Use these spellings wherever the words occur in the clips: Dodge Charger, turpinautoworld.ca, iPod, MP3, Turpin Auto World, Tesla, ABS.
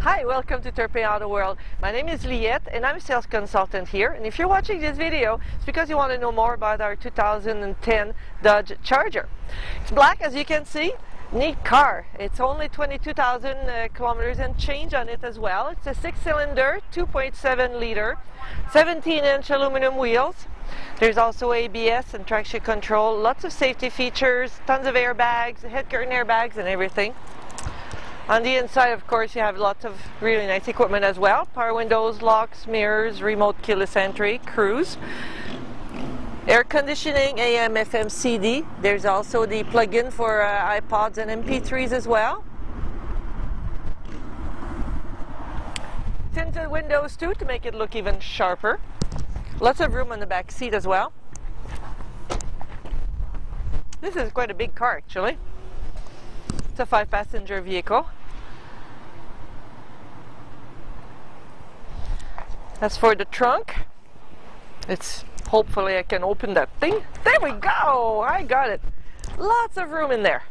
Hi, welcome to Turpin Auto World. My name is Liette and I'm a sales consultant here, and if you're watching this video, it's because you want to know more about our 2010 Dodge Charger. It's black, as you can see. Neat car. It's only 22,000 kilometers and change on it as well. It's a 6-cylinder, 2.7 liter, 17-inch aluminum wheels. There's also ABS and traction control, lots of safety features, tons of airbags, head curtain airbags and everything. On the inside, of course, you have lots of really nice equipment as well. Power windows, locks, mirrors, remote keyless entry, cruise, air conditioning, AM, FM, CD. There's also the plug-in for iPods and MP3s as well. Tinted windows too, to make it look even sharper. Lots of room on the back seat as well. This is quite a big car actually. It's a 5-passenger vehicle. As for the trunk, it's hopefully I can open that thing. There we go! I got it. Lots of room in there.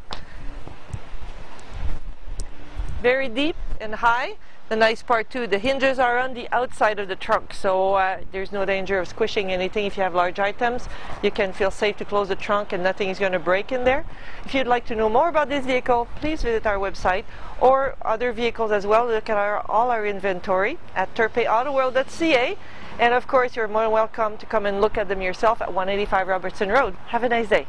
Very deep and high. The nice part too, the hinges are on the outside of the trunk, so there's no danger of squishing anything. If you have large items, you can feel safe to close the trunk and nothing is going to break in there. If you'd like to know more about this vehicle, please visit our website or other vehicles as well. Look at all our inventory at turpinautoworld.ca, and of course you're more than welcome to come and look at them yourself at 185 Robertson Road. Have a nice day.